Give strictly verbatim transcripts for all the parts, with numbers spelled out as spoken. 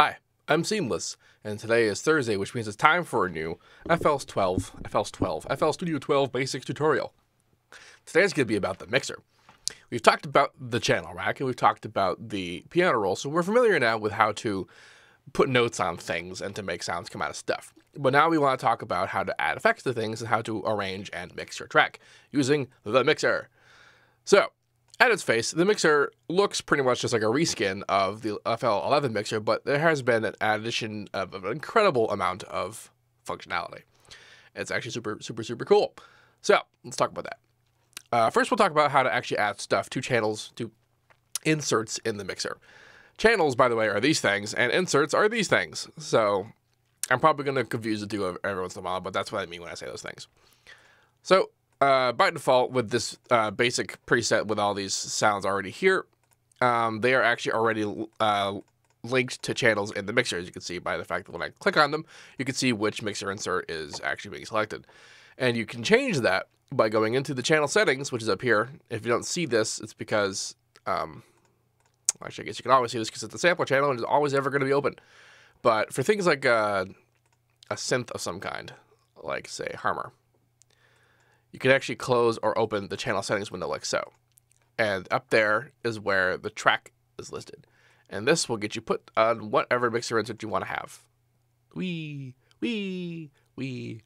Hi, I'm Seamless, and today is Thursday, which means it's time for a new F L twelve, F L twelve, F L Studio twelve basic tutorial. Today's going to be about the mixer. We've talked about the channel rack, and we've talked about the piano roll, so we're familiar now with how to put notes on things and to make sounds come out of stuff. But now we want to talk about how to add effects to things and how to arrange and mix your track using the mixer. So, at its face, the mixer looks pretty much just like a reskin of the F L eleven mixer, but there has been an addition of an incredible amount of functionality. It's actually super, super, super cool. So let's talk about that. Uh, first, we'll talk about how to actually add stuff to channels, to inserts in the mixer. Channels, by the way, are these things, and inserts are these things. So I'm probably going to confuse the two every once in a while, but that's what I mean when I say those things. So, Uh, by default, with this uh, basic preset with all these sounds already here, um, they are actually already uh, linked to channels in the mixer, as you can see by the fact that when I click on them, you can see which mixer insert is actually being selected. And you can change that by going into the channel settings, which is up here. If you don't see this, it's because, um, actually, I guess you can always see this because it's the sampler channel and it's always ever going to be open. But for things like uh, a synth of some kind, like, say, Harmor, you can actually close or open the channel settings window like so. And up there is where the track is listed. And this will get you put on whatever mixer insert you want to have. Wee, wee, wee.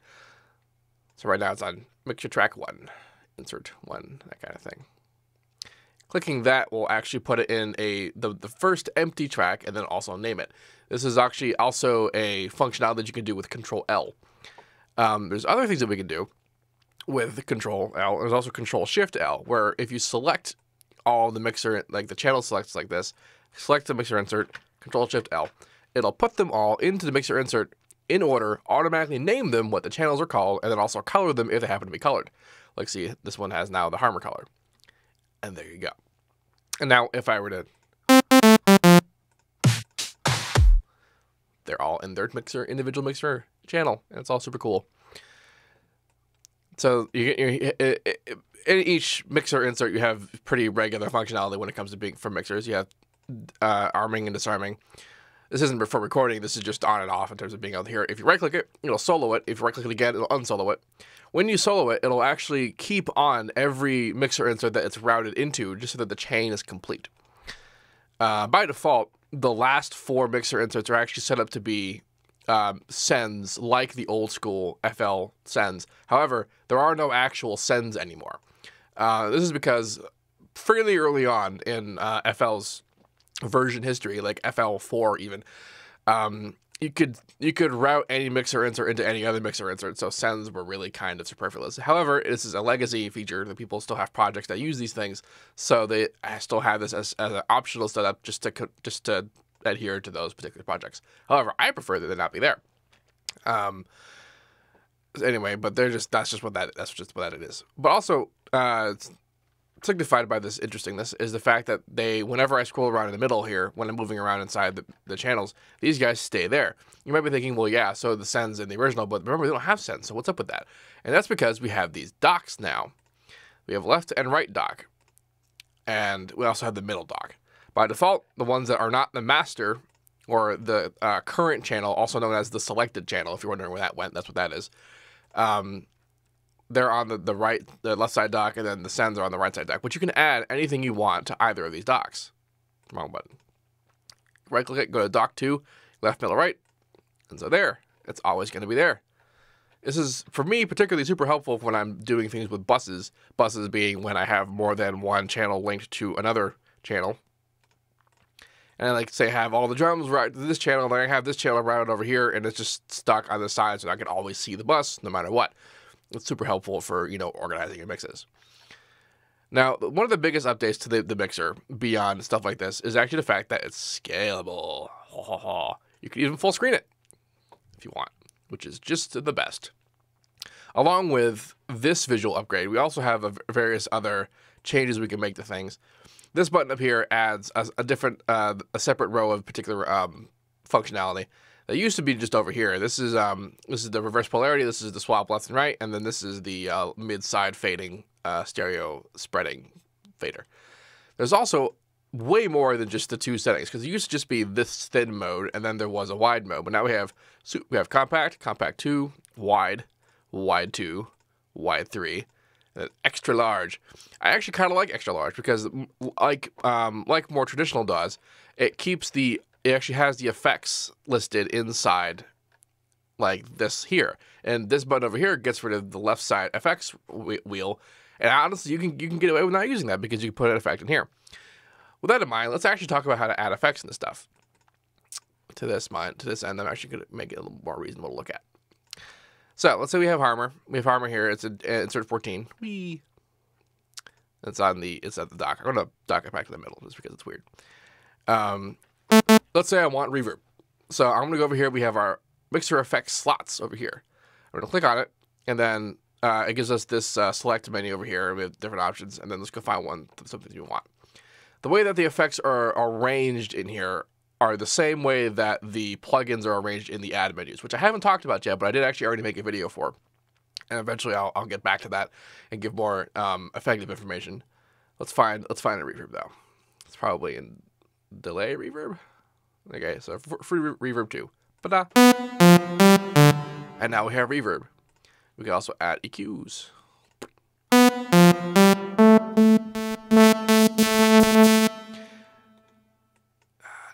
So right now it's on mixer track one, insert one, that kind of thing. Clicking that will actually put it in a the, the first empty track and then also name it. This is actually also a functionality that you can do with Control-L. Um, there's other things that we can do with Control-L. There's also Control-Shift-L, where if you select all the mixer, like the channel selects like this, select the mixer insert, Control-Shift-L, it'll put them all into the mixer insert in order, automatically name them what the channels are called, and then also color them if they happen to be colored. Like, see, this one has now the Harmor color. And there you go. And now, if I were to... they're all in their mixer, individual mixer channel, and it's all super cool. So you, you, it, it, in each mixer insert, you have pretty regular functionality when it comes to being for mixers. You have uh, arming and disarming. This isn't for recording. This is just on and off in terms of being able to hear it. If you right-click it, it'll solo it. If you right-click it again, it'll unsolo it. When you solo it, it'll actually keep on every mixer insert that it's routed into just so that the chain is complete. Uh, by default, the last four mixer inserts are actually set up to be Um, sends like the old school F L sends. However, there are no actual sends anymore. Uh, this is because fairly early on in uh, F L's version history, like F L four even, um, you could you could route any mixer insert into any other mixer insert. So sends were really kind of superfluous. However, this is a legacy feature that people still have projects that use these things, so they still have this as, as an optional setup just to just to. adhere to those particular projects. However, I prefer that they not be there. Um, anyway, but they're just that's just what that that's just what that it is. But also uh, signified by this interestingness is the fact that they, whenever I scroll around in the middle here, when I'm moving around inside the, the channels, these guys stay there. You might be thinking, well, yeah, so the sends in the original, but remember they don't have sends, so what's up with that? And that's because we have these docks now. We have left and right dock, and we also have the middle dock. By default, the ones that are not the master or the uh, current channel, also known as the selected channel, if you're wondering where that went, that's what that is. Um, they're on the, the right, the left side dock, and then the sends are on the right side dock. But you can add anything you want to either of these docks. Wrong button. Right click it, go to dock two, left, middle, right. And so there, it's always going to be there. This is, for me, particularly super helpful when I'm doing things with buses. Buses being when I have more than one channel linked to another channel. And I like say have all the drums right to this channel, then I have this channel routed over here, and it's just stuck on the side, so I can always see the bus no matter what. It's super helpful for, you know, organizing your mixes. Now, one of the biggest updates to the, the mixer beyond stuff like this is actually the fact that it's scalable. Ha, ha, ha. You can even full screen it if you want, which is just the best. Along with this visual upgrade, we also have a, various other changes we can make to things. This button up here adds a, a different, uh, a separate row of particular um, functionality that used to be just over here. This is um, this is the reverse polarity. This is the swap left and right, and then this is the uh, mid side fading uh, stereo spreading fader. There's also way more than just the two settings, because it used to just be this thin mode and then there was a wide mode, but now we have so we have compact, compact two, wide, wide two, wide three, and then extra large. I actually kind of like extra large because, like um, like more traditional does, it keeps the it actually has the effects listed inside, like this here, and this button over here gets rid of the left side effects wheel. And honestly, you can you can get away with not using that because you can put an effect in here. With that in mind, let's actually talk about how to add effects and this stuff. To this mind, to this end, I'm actually going to make it a little more reasonable to look at. So let's say we have Harmor. We have Harmor here. It's a, insert fourteen. Wee. It's on the it's at the dock. I'm going to dock it back to the middle just because it's weird. Um, let's say I want reverb. So I'm going to go over here. We have our mixer effects slots over here. I'm going to click on it, and then uh, it gives us this uh, select menu over here with different options. And then let's go find one something you want. The way that the effects are arranged in here are the same way that the plugins are arranged in the add menus, which I haven't talked about yet, but I did actually already make a video for. And eventually I'll, I'll get back to that and give more um, effective information. Let's find let's find a reverb though. It's probably in delay reverb. Okay, so free re reverb two. Ba-da. And now we have reverb. We can also add E Qs.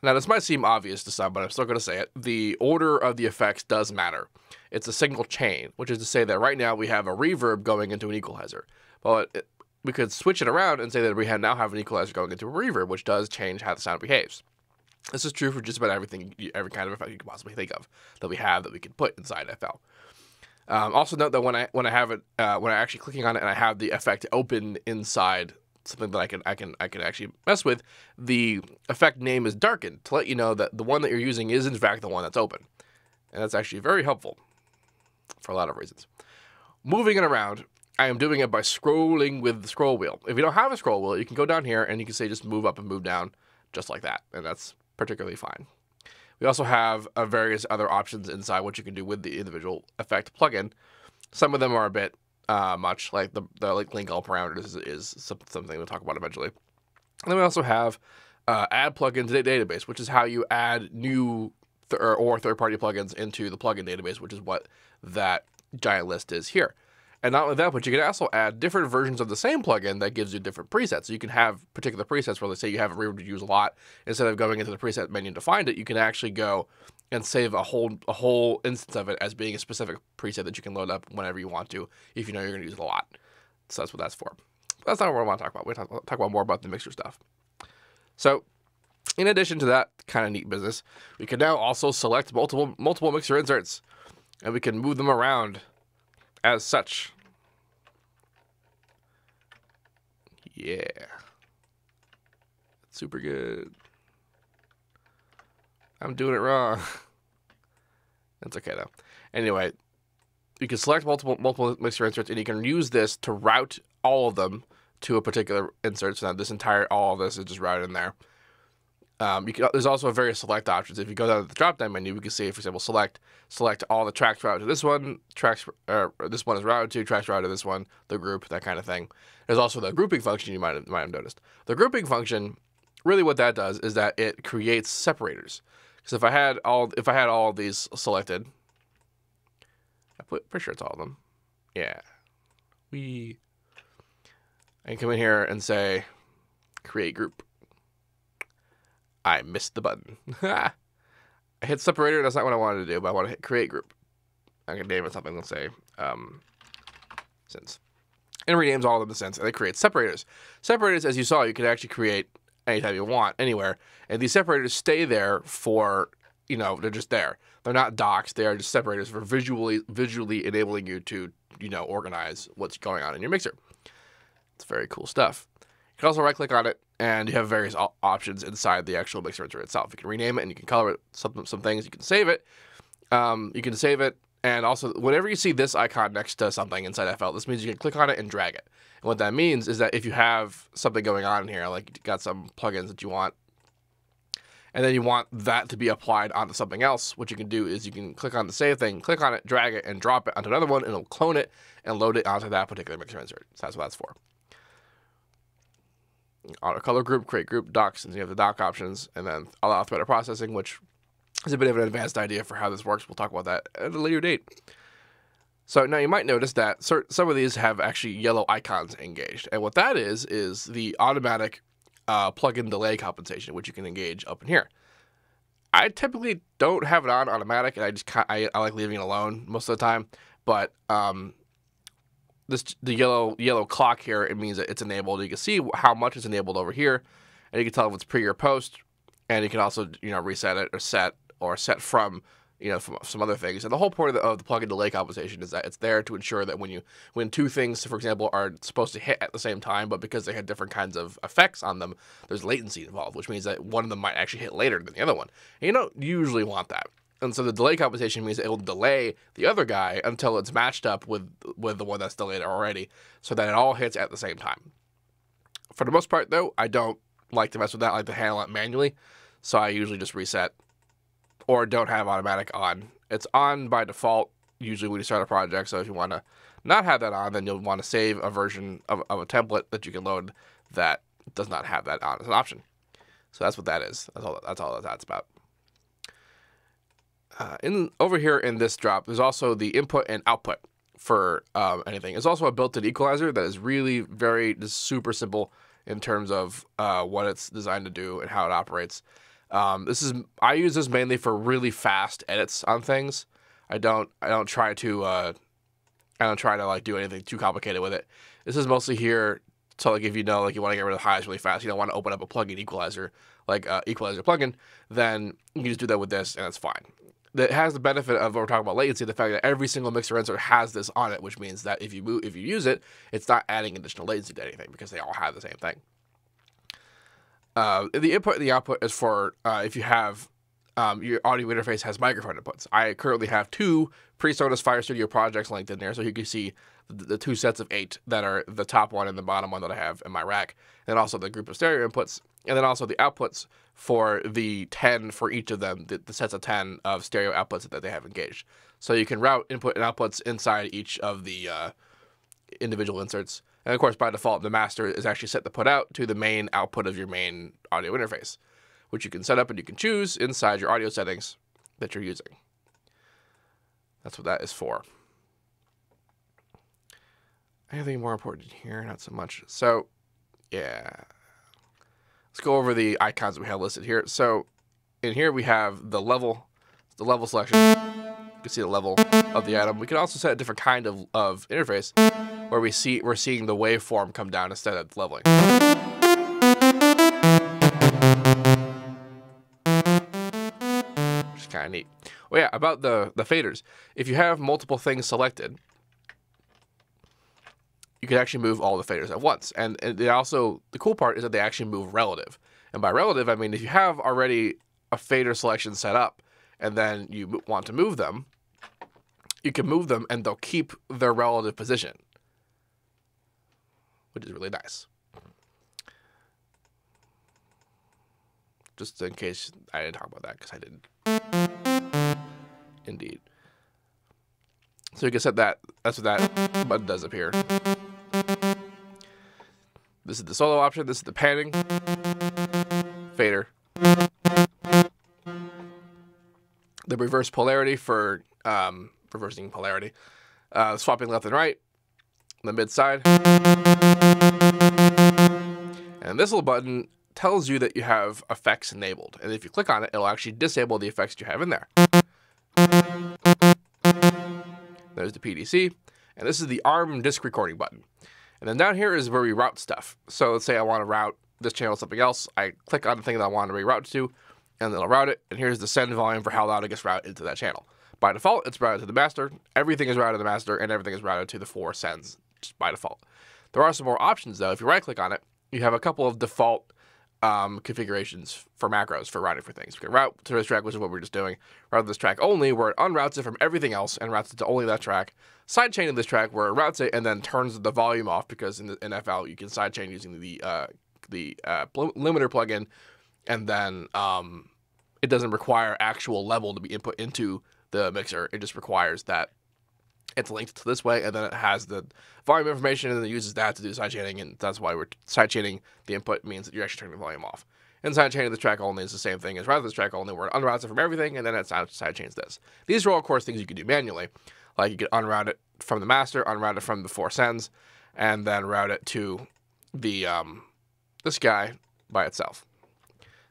Now, this might seem obvious to some, but I'm still going to say it. The order of the effects does matter. It's a signal chain, which is to say that right now we have a reverb going into an equalizer. Well, it, we could switch it around and say that we have now have an equalizer going into a reverb, which does change how the sound behaves. This is true for just about everything, every kind of effect you can possibly think of that we have that we can put inside F L. Um, also note that when I when I have it, uh, when I'm actually clicking on it and I have the effect open inside something that I can I can I can actually mess with, the effect name is darkened to let you know that the one that you're using is in fact the one that's open, and that's actually very helpful for a lot of reasons. Moving it around, I am doing it by scrolling with the scroll wheel. If you don't have a scroll wheel, you can go down here and you can say just move up and move down, just like that, and that's particularly fine. We also have uh, various other options inside what you can do with the individual effect plugin. Some of them are a bit Uh, much like the, the like link all parameters is, is something we'll talk about eventually. And then we also have uh, add plugin to the database, which is how you add new th or third-party plugins into the plugin database, which is what that giant list is here. And not only that, but you can also add different versions of the same plugin that gives you different presets. So you can have particular presets where, let's say, you have a reverb you use a lot. Instead of going into the preset menu to find it, you can actually go and save a whole a whole instance of it as being a specific preset that you can load up whenever you want to if you know you're going to use it a lot. So that's what that's for. But that's not what I want to talk about. We're going to talk about more about the mixer stuff. So in addition to that kind of neat business, we can now also select multiple multiple mixer inserts, and we can move them around as such. Yeah. That's super good. I'm doing it wrong. That's okay though. Anyway, you can select multiple multiple mixer inserts, and you can use this to route all of them to a particular insert. So now this entire all of this is just routed in there. Um, you can, there's also various select options. If you go down to the drop-down menu, we can see, for example, select select all the tracks routed to this one, tracks uh, this one is routed to, tracks routed to this one, the group, that kind of thing. There's also the grouping function you might have, might have noticed. The grouping function, really, what that does is that it creates separators. Because if I had all if I had all of these selected, I'm pretty sure it's all of them. Yeah, we and come in here and say create group. I missed the button. I hit separator. That's not what I wanted to do, but I want to hit create group. I can name it something. Let's say um, since, and it renames all of them to since, and it creates separators. Separators, as you saw, you could actually create anytime you want, anywhere, and these separators stay there for, you know, they're just there. They're not docs. They are just separators for visually visually enabling you to, you know, organize what's going on in your mixer. It's very cool stuff. You can also right-click on it, and you have various options inside the actual mixer insert itself. You can rename it, and you can color it, some, some things. You can save it. Um, you can save it, and also, whenever you see this icon next to something inside F L, this means you can click on it and drag it. And what that means is that if you have something going on in here, like you got some plugins that you want, and then you want that to be applied onto something else, what you can do is you can click on the save thing, click on it, drag it, and drop it onto another one, and it'll clone it and load it onto that particular mixer insert. So that's what that's for. auto color group, create group, docs, and you have the doc options, and then allow better processing, which is a bit of an advanced idea for how this works. We'll talk about that at a later date. So now you might notice that some of these have actually yellow icons engaged. And what that is, is the automatic uh, plugin delay compensation, which you can engage up in here. I typically don't have it on automatic, and I just I, I like leaving it alone most of the time. But um, this the yellow yellow clock here, it means that it's enabled. You can see how much is enabled over here, and you can tell if it's pre or post. And you can also you know reset it or set or set from you know from some other things. And the whole point of the, of the plugin delay compensation is that it's there to ensure that when you when two things, for example, are supposed to hit at the same time, but because they had different kinds of effects on them, there's latency involved, which means that one of them might actually hit later than the other one. And you don't usually want that. And so the delay compensation means it will delay the other guy until it's matched up with with the one that's delayed already, so that it all hits at the same time. For the most part, though, I don't like to mess with that. I like to handle it manually, so I usually just reset or don't have automatic on. It's on by default usually when you start a project, so if you want to not have that on, then you'll want to save a version of, of a template that you can load that does not have that on as an option. So that's what that is. That's all, that's all that's about. Uh, in over here in this drop, there's also the input and output for um, anything. There's also a built-in equalizer that is really very just super simple in terms of uh, what it's designed to do and how it operates. Um, this is I use this mainly for really fast edits on things. I don't I don't try to uh, I don't try to like do anything too complicated with it. This is mostly here. So like if you know like you want to get rid of the highs really fast, you don't want to open up a plugin equalizer like uh, equalizer plugin, then you just do that with this and that's fine. That has the benefit of what we're talking about latency, the fact that every single mixer insert has this on it, which means that if you move, if you use it, it's not adding additional latency to anything because they all have the same thing. Uh, the input and the output is for uh, if you have um, your audio interface has microphone inputs. I currently have two PreSonus FireStudio projects linked in there, so you can see the, the two sets of eight that are the top one and the bottom one that I have in my rack, and also the group of stereo inputs, and then also the outputs for the ten for each of them, the, the sets of ten of stereo outputs that they have engaged. So you can route input and outputs inside each of the uh, individual inserts. And of course, by default, the master is actually set to put out to the main output of your main audio interface, which you can set up and you can choose inside your audio settings that you're using. That's what that is for. Anything more important here? Not so much. So, yeah. Let's go over the icons that we have listed here. So, in here we have the level, the level selection. You can see the level of the item. We can also set a different kind of, of interface, where we see we're seeing the waveform come down instead of leveling. Which is kind of neat. Oh yeah, about the, the faders. If you have multiple things selected, you can actually move all the faders at once. And, and they also, the cool part is that they actually move relative. And by relative, I mean if you have already a fader selection set up and then you want to move them, you can move them and they'll keep their relative position, which is really nice. Just in case I didn't talk about that, because I didn't. Indeed. So you can set that. That's what that button does up here. This is the solo option. This is the panning. Fader. The reverse polarity for um, reversing polarity. Uh, swapping left and right. The mid side. And this little button tells you that you have effects enabled. And if you click on it, it'll actually disable the effects you have in there. There's the P D C. And this is the A R M disc recording button. And then down here is where we route stuff. So let's say I want to route this channel to something else. I click on the thing that I want to reroute to, and it'll route it. And here's the send volume for how loud it gets routed into that channel. By default, it's routed to the master. Everything is routed to the master, and everything is routed to the four sends just by default. There are some more options, though. If you right-click on it, you have a couple of default um, configurations for macros for routing for things. You can route to this track, which is what we were just doing. Route this track only, where it unroutes it from everything else and routes it to only that track. Sidechain to this track, where it routes it and then turns the volume off, because in, the, in F L you can sidechain using the uh, the uh, limiter plugin, and then um, it doesn't require actual level to be input into the mixer. It just requires that It's linked this way, and then it has the volume information, and then it uses that to do sidechaining, and that's why we're sidechaining. The input means that you're actually turning the volume off. And sidechaining the track only is the same thing as route this track only, where it unroutes it from everything, and then it sidechains this. These are all, of course, things you could do manually. Like, you could unroute it from the master, unroute it from the four sends, and then route it to the um, this guy by itself.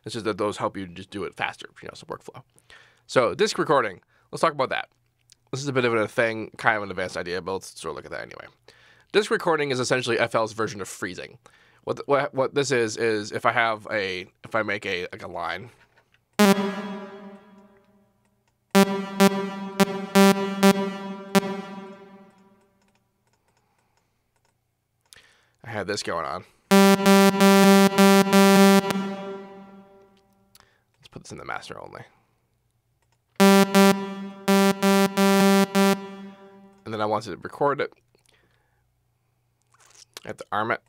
It's just that those help you just do it faster, you know, some workflow. So disk recording, let's talk about that. This is a bit of a thing, kind of an advanced idea, but let's sort of look at that anyway. Disk recording is essentially F L's version of freezing. What the, what, what this is is if I have a if I make a like a line, I had this going on. Let's put this in the master only. And then I want to record it. I have to arm it.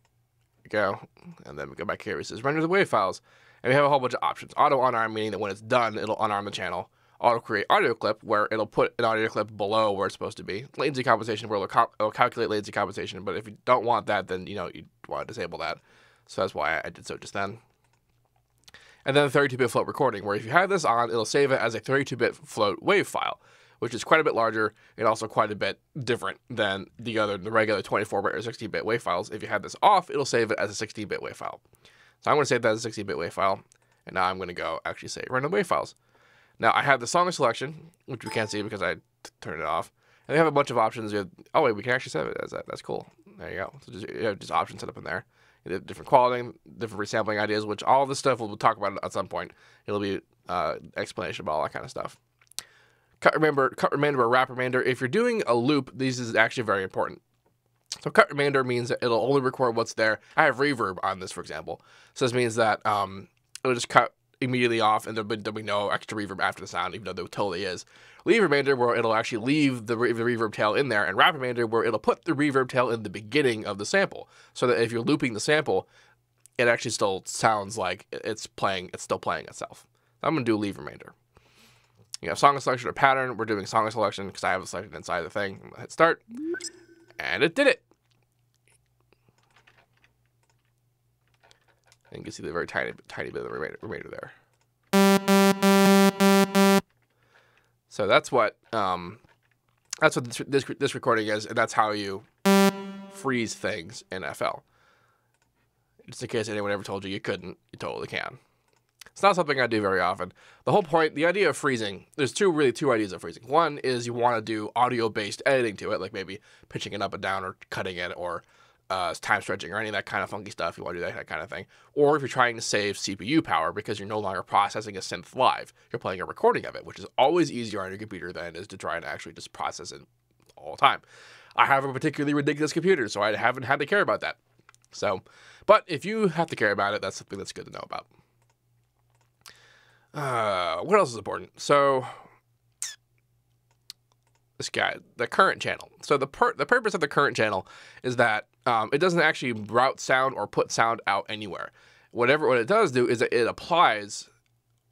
We go. And then we go back here. It says render the wave files. And we have a whole bunch of options. Auto unarm, meaning that when it's done, it'll unarm the channel. Auto create audio clip, where it'll put an audio clip below where it's supposed to be. Latency compensation, where it'll, co it'll calculate latency compensation. But if you don't want that, then you know you want to disable that. So that's why I did so just then. And then thirty-two bit float recording, where if you have this on, it'll save it as a thirty-two bit float wave file, which is quite a bit larger and also quite a bit different than the other, the regular twenty-four bit or sixteen bit wave files. If you have this off, it'll save it as a sixteen bit wave file. So I'm going to save that as a sixteen bit wave file, and now I'm going to go actually say random wave files. Now I have the song selection, which we can't see because I turned it off, and we have a bunch of options. We have, oh wait, we can actually save it as that. That's cool. There you go. So just, you know, just options set up in there. You have different quality, different resampling ideas, which all this stuff we'll talk about at some point. It'll be uh, explanation about all that kind of stuff. Cut remainder, cut remainder or wrap remainder. If you're doing a loop, this is actually very important. So cut remainder means that it'll only record what's there. I have reverb on this, for example. So this means that um, it'll just cut immediately off, and there'll be, there'll be no extra reverb after the sound, even though there totally is. Leave remainder, where it'll actually leave the, re the reverb tail in there, and wrap remainder, where it'll put the reverb tail in the beginning of the sample, so that if you're looping the sample, it actually still sounds like it's playing. It's still playing itself. I'm gonna do leave remainder. You have song selection or pattern. We're doing song selection because I have it selected inside the thing. I'm gonna hit start, and it did it. And you can see the very tiny, tiny bit of the remainder there. So that's what um, that's what this, this this recording is, and that's how you freeze things in F L. Just in case anyone ever told you you couldn't, you totally can. It's not something I do very often. The whole point, the idea of freezing, there's two really two ideas of freezing. One is you want to do audio-based editing to it, like maybe pitching it up and down or cutting it or uh, time stretching or any of that kind of funky stuff. You want to do that, that kind of thing. Or if you're trying to save C P U power because you're no longer processing a synth live, you're playing a recording of it, which is always easier on your computer than it is to try and actually just process it all the time. I have a particularly ridiculous computer, so I haven't had to care about that. So, but if you have to care about it, that's something that's good to know about. Uh, what else is important? So this guy, the current channel. So the per the purpose of the current channel is that um, it doesn't actually route sound or put sound out anywhere. Whatever what it does do is it, it applies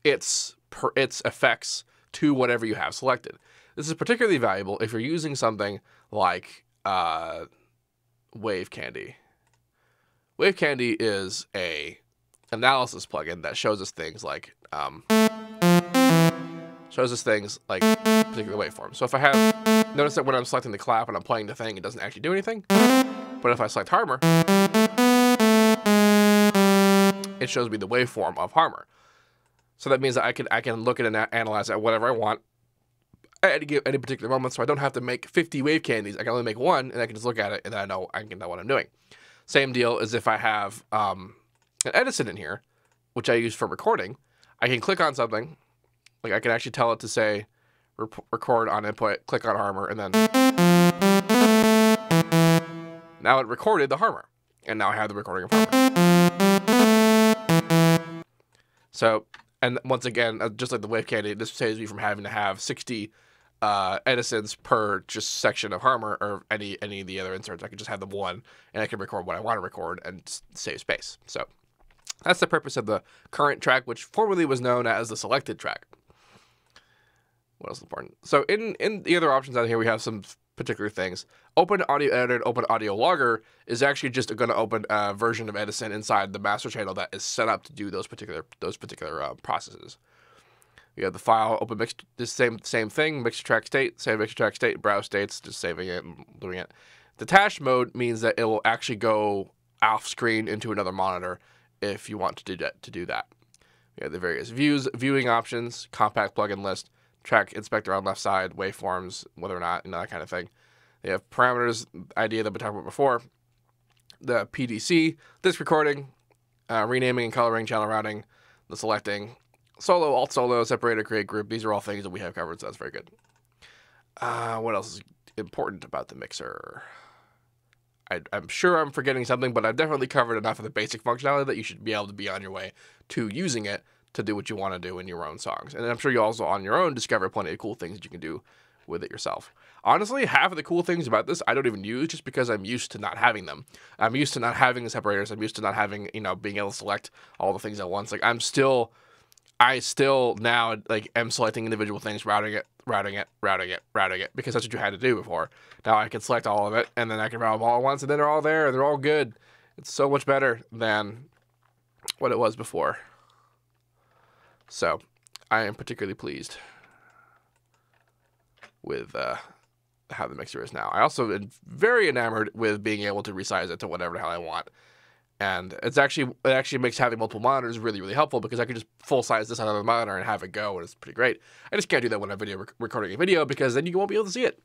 its per its effects to whatever you have selected. This is particularly valuable if you're using something like uh, Wave Candy. Wave Candy is a analysis plugin that shows us things like um, shows us things like particular waveforms. So if I have, notice that when I'm selecting the clap and I'm playing the thing, it doesn't actually do anything. But if I select Harmor, it shows me the waveform of Harmor. So that means that I can I can look at and analyze at whatever I want at any, any particular moment. So I don't have to make fifty wave candies. I can only make one, and I can just look at it and I know I can know what I'm doing. Same deal as if I have um, an Edison in here, which I use for recording. I can click on something, like I can actually tell it to say record on input, click on Harmor, and then now it recorded the Harmor, and now I have the recording of Harmor. So, and once again, just like the Wave Candy, this saves me from having to have sixty uh, Edisons per just section of Harmor or any any of the other inserts. I can just have the one, and I can record what I want to record and save space. So that's the purpose of the current track, which formerly was known as the selected track. What else is important? So in, in the other options out here, we have some particular things. Open Audio Editor and Open Audio Logger is actually just going to open a version of Edison inside the master channel that is set up to do those particular those particular uh, processes. You have the file, open mix, this same same thing, mixer track state, save mixer track state, browse states, just saving it and doing it. Detached mode means that it will actually go off screen into another monitor if you want to do that. To do that. You have the various views, viewing options, compact plugin list, track inspector on left side, waveforms, whether or not, you know, that kind of thing. They have parameters, idea that we talked about before, the P D C, disk recording, uh, renaming and coloring, channel routing, the selecting, solo, alt solo, separator, create group. These are all things that we have covered, so that's very good. Uh, what else is important about the mixer? I, I'm sure I'm forgetting something, but I've definitely covered enough of the basic functionality that you should be able to be on your way to using it to do what you want to do in your own songs. And I'm sure you also, on your own, discover plenty of cool things that you can do with it yourself. Honestly, half of the cool things about this I don't even use just because I'm used to not having them. I'm used to not having the separators. I'm used to not having, you know, being able to select all the things at once. Like, I'm still... I still now like am selecting individual things, routing it, routing it, routing it, routing it, because that's what you had to do before. Now I can select all of it, and then I can route them all at once, and then they're all there, and they're all good. It's so much better than what it was before. So I am particularly pleased with uh, how the mixer is now. I also am very enamored with being able to resize it to whatever the hell I want. And it's actually it actually makes having multiple monitors really, really helpful, because I can just full size this on another monitor and have it go, and it's pretty great. I just can't do that when I'm video rec recording a video, because then you won't be able to see it.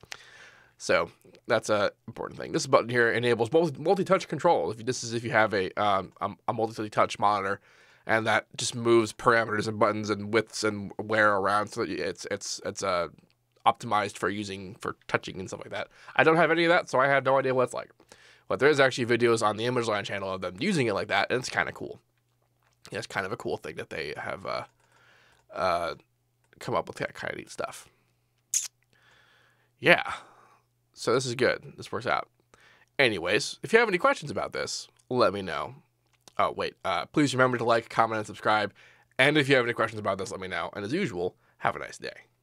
So that's an important thing. This button here enables multi-touch control. If you, this is if you have a um, a multi-touch monitor, and that just moves parameters and buttons and widths and wear around, so that it's it's it's uh, optimized for using for touching and stuff like that. I don't have any of that, so I have no idea what it's like. But there is actually videos on the ImageLine channel of them using it like that, and it's kind of cool. Yeah, it's kind of a cool thing that they have uh, uh, come up with that kind of neat stuff. Yeah, so this is good. This works out. Anyways, if you have any questions about this, let me know. Oh, wait. Uh, please remember to like, comment, and subscribe. And if you have any questions about this, let me know. And as usual, have a nice day.